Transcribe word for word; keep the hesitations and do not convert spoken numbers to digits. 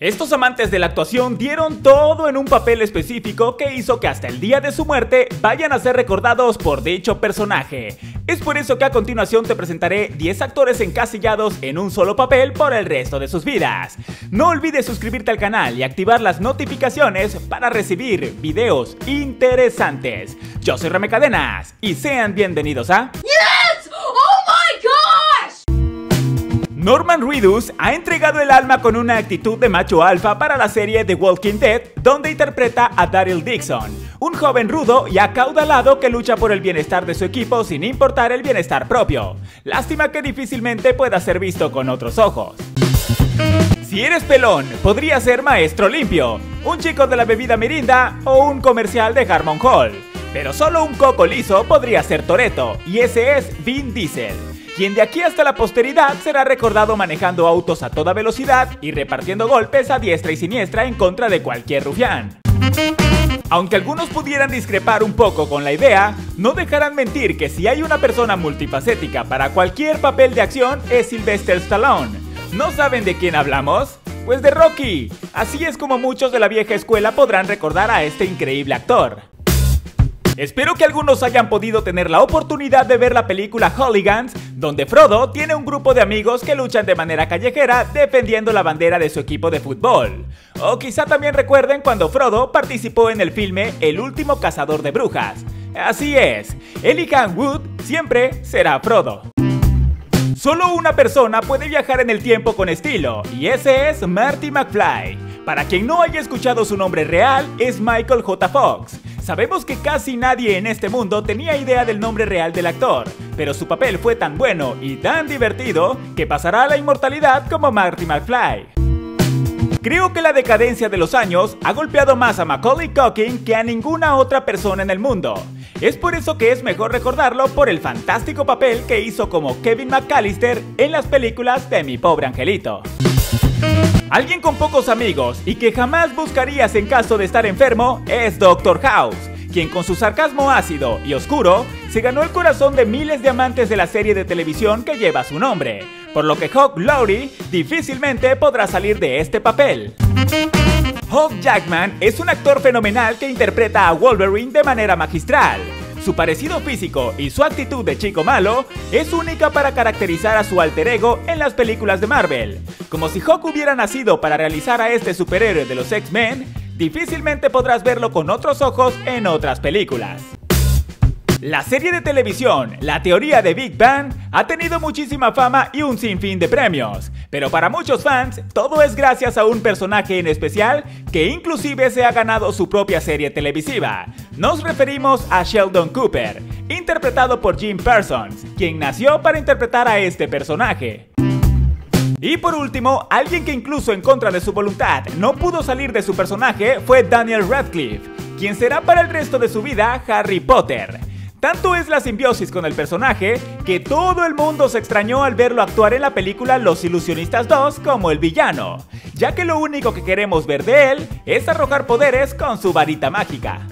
Estos amantes de la actuación dieron todo en un papel específico que hizo que hasta el día de su muerte vayan a ser recordados por dicho personaje. Es por eso que a continuación te presentaré diez actores encasillados en un solo papel por el resto de sus vidas. No olvides suscribirte al canal y activar las notificaciones para recibir videos interesantes. Yo soy rameCadenas y sean bienvenidos a... ¡Yes! ¡Oh my God! Norman Reedus ha entregado el alma con una actitud de macho alfa para la serie The Walking Dead, donde interpreta a Daryl Dixon, un joven rudo y acaudalado que lucha por el bienestar de su equipo sin importar el bienestar propio. Lástima que difícilmente pueda ser visto con otros ojos. Si eres pelón, podría ser Maestro Limpio, un chico de la bebida Mirinda o un comercial de Harmon Hall. Pero solo un coco liso podría ser Toretto, y ese es Vin Diesel, quien de aquí hasta la posteridad será recordado manejando autos a toda velocidad y repartiendo golpes a diestra y siniestra en contra de cualquier rufián. Aunque algunos pudieran discrepar un poco con la idea, no dejarán mentir que si hay una persona multifacética para cualquier papel de acción es Sylvester Stallone. ¿No saben de quién hablamos? Pues de Rocky. Así es como muchos de la vieja escuela podrán recordar a este increíble actor. Espero que algunos hayan podido tener la oportunidad de ver la película Hooligans, donde Frodo tiene un grupo de amigos que luchan de manera callejera defendiendo la bandera de su equipo de fútbol. O quizá también recuerden cuando Frodo participó en el filme El Último Cazador de Brujas. Así es, Elijah Wood siempre será Frodo. Solo una persona puede viajar en el tiempo con estilo, y ese es Marty McFly. Para quien no haya escuchado su nombre real, es Michael J. Fox. Sabemos que casi nadie en este mundo tenía idea del nombre real del actor, pero su papel fue tan bueno y tan divertido que pasará a la inmortalidad como Marty McFly. Creo que la decadencia de los años ha golpeado más a Macaulay Culkin que a ninguna otra persona en el mundo. Es por eso que es mejor recordarlo por el fantástico papel que hizo como Kevin McAllister en las películas de Mi Pobre Angelito. Alguien con pocos amigos y que jamás buscarías en caso de estar enfermo es doctor House, quien con su sarcasmo ácido y oscuro se ganó el corazón de miles de amantes de la serie de televisión que lleva su nombre, por lo que Hugh Laurie difícilmente podrá salir de este papel. Hugh Jackman es un actor fenomenal que interpreta a Wolverine de manera magistral. Su parecido físico y su actitud de chico malo es única para caracterizar a su alter ego en las películas de Marvel. Como si Hawk hubiera nacido para realizar a este superhéroe de los X-Men, difícilmente podrás verlo con otros ojos en otras películas. La serie de televisión La Teoría de Big Bang ha tenido muchísima fama y un sinfín de premios, pero para muchos fans todo es gracias a un personaje en especial que inclusive se ha ganado su propia serie televisiva. Nos referimos a Sheldon Cooper, interpretado por Jim Parsons, quien nació para interpretar a este personaje. Y por último, alguien que incluso en contra de su voluntad no pudo salir de su personaje fue Daniel Radcliffe, quien será para el resto de su vida Harry Potter. Tanto es la simbiosis con el personaje que todo el mundo se extrañó al verlo actuar en la película Los Ilusionistas dos como el villano, ya que lo único que queremos ver de él es arrojar poderes con su varita mágica.